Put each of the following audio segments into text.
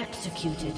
executed.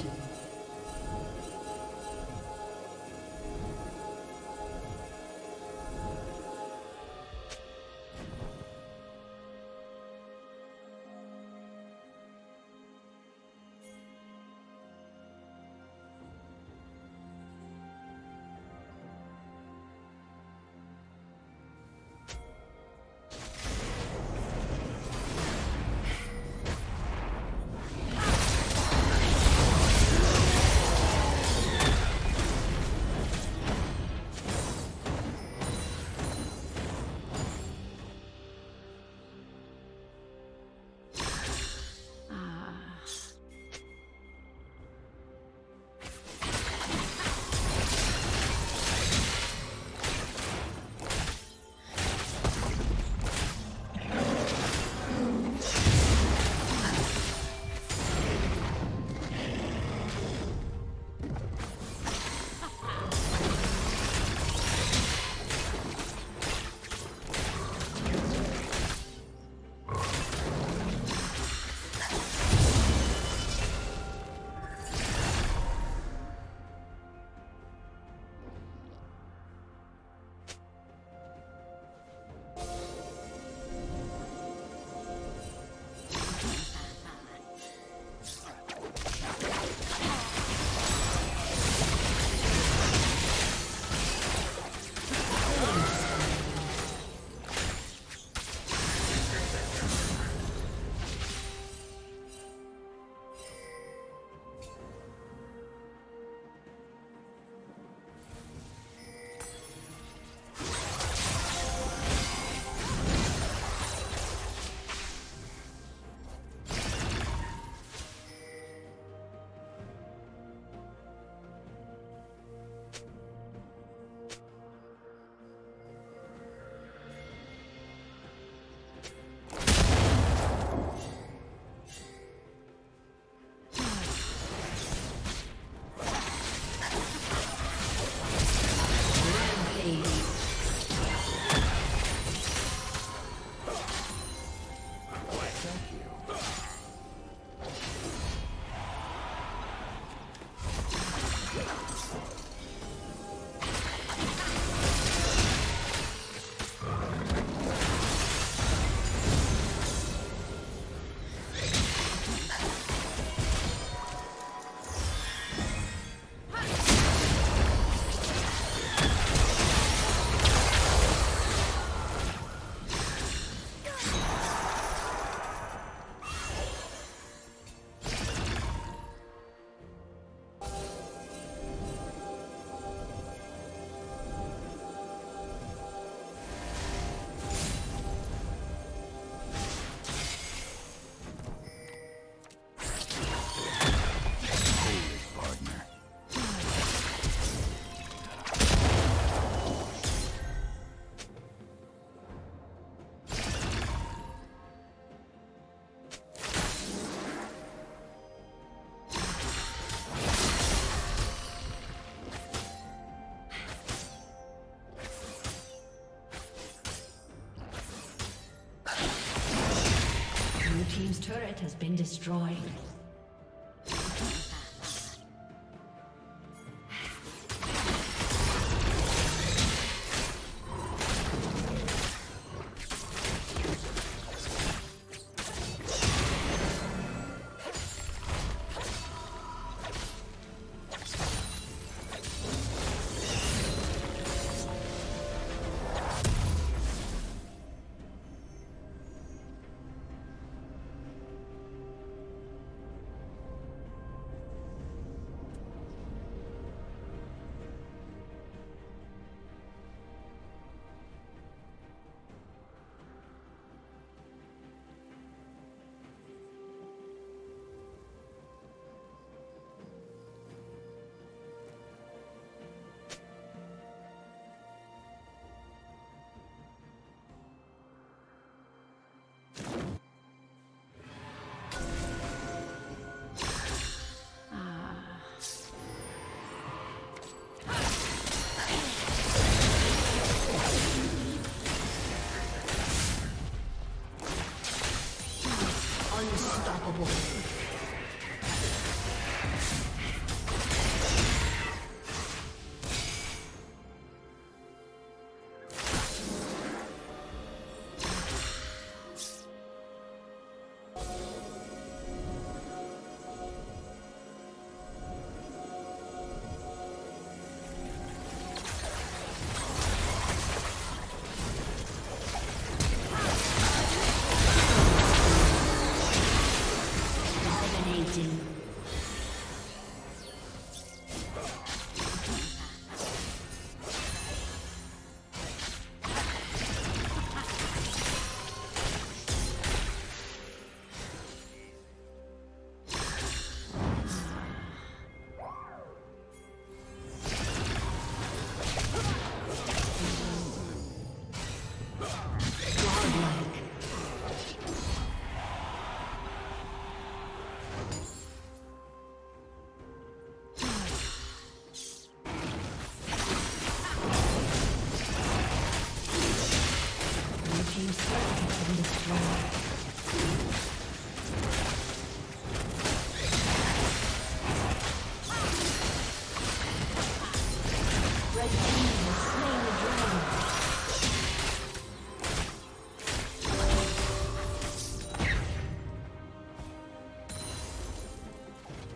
Turret has been destroyed.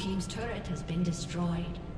Team's turret has been destroyed.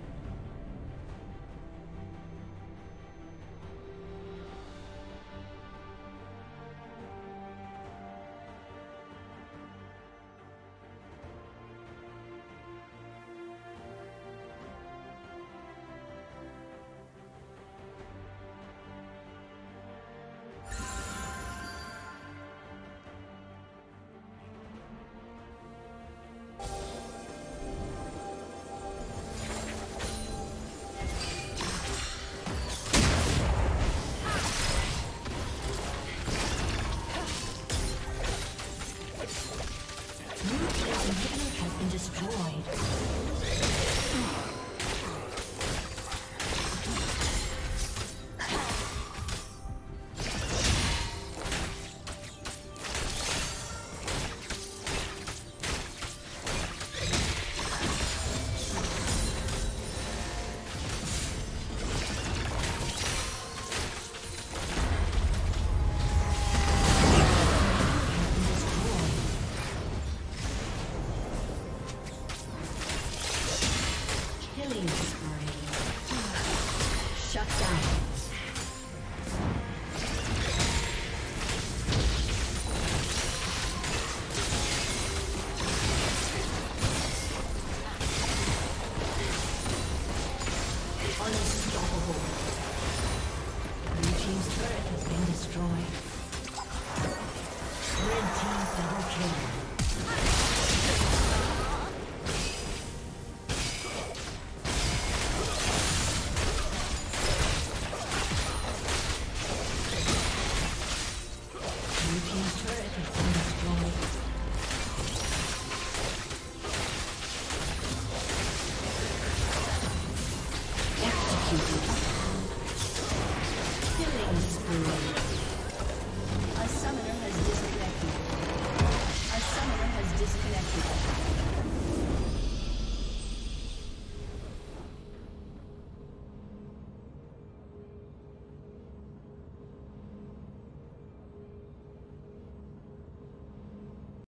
Executed.